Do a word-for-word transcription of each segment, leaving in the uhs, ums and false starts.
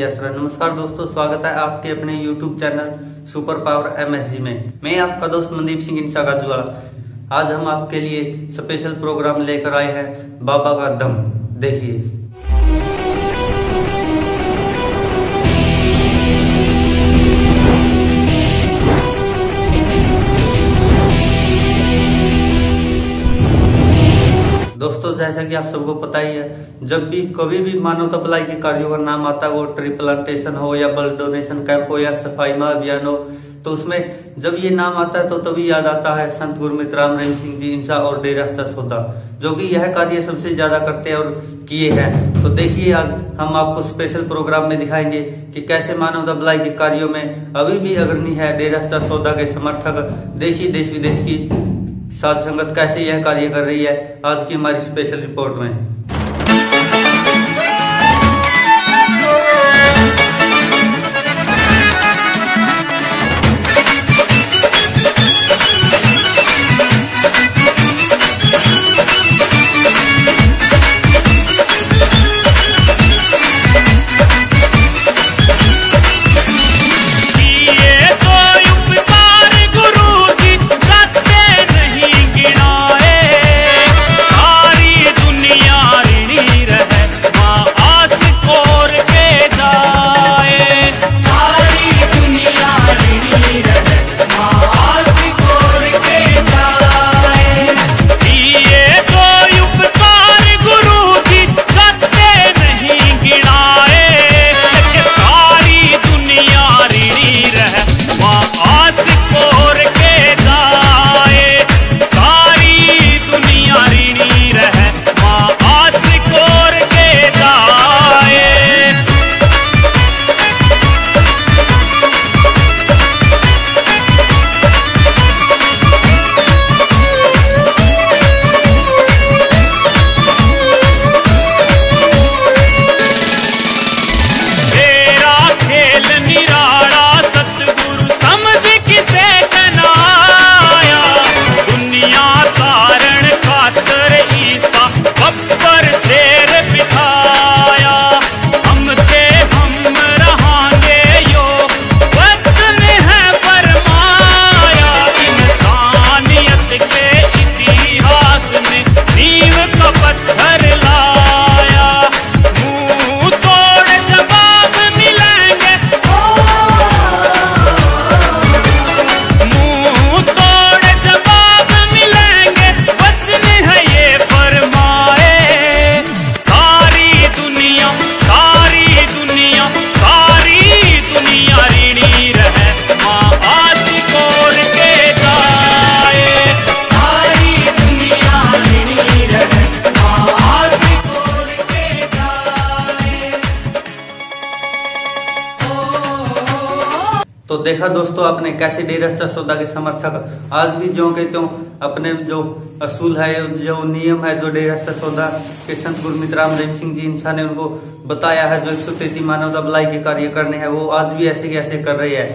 Yes sir. नमस्कार दोस्तों, स्वागत है आपके अपने YouTube channel super power MSG में। मैं आपका दोस्त मनदीप सिंह इंसा गाजूवाला। आज हम आपके लिए स्पेशल प्रोग्राम लेकर आए हैं बाबा का दम। देखिए दोस्तों, जैसा कि आप सबको पता ही है, जब भी कभी भी मानवता भलाई के कार्यों का नाम आता है, वो ट्री प्लांटेशन हो या ब्लड डोनेशन कैंप हो या सफाई अभियान हो, तो उसमें जब ये नाम आता है तो तभी याद आता है संत गुरमीत राम रहीम सिंह जी इंसा और डेरा सच्चा सौदा, जो कि यह कार्य सबसे ज्यादा करते हैं और किए हैं। तो देखिए आज हम आपको स्पेशल प्रोग्राम में दिखाएंगे कि कैसे मानवता भलाई के कार्यों में अभी भी अग्रणी है डेरा सच्चा सौदा के समर्थक देशी देश विदेश की साथ संगत कैसे यह कार्य कर रही है, आज की हमारी स्पेशल रिपोर्ट में। तो देखा दोस्तों आपने कैसे डेरा सच्चा सौदा के समर्थक आज भी जो के त्यों अपने जो असूल है, जो नियम है, जो डेरा सच्चा सौदा के संत गुरमीत राम रहीम सिंह जी इंसा ने उनको बताया है, जो एक सौ तैतीस मानवता भलाई के कार्य करने हैं, वो आज भी ऐसे के ऐसे कर रही है।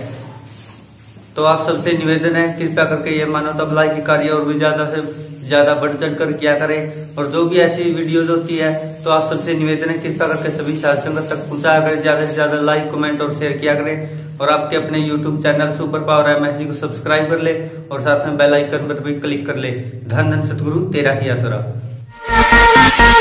तो आप सबसे निवेदन है, कृपया करके ये मानवता भलाई के कार्य और भी ज्यादा से ज्यादा बढ़ चढ़ कर किया करें। और जो भी ऐसी वीडियोज होती है तो आप सबसे निवेदन है, कृपया करके सभी साथ संगत तक पहुंचाया करें, ज्यादा से ज्यादा लाइक कमेंट और शेयर किया करें, और आपके अपने YouTube channel super power MSG को सब्सक्राइब कर ले और साथ में बेल आइकन पर भी क्लिक कर ले। धन धन सतगुरु तेरा ही आसरा।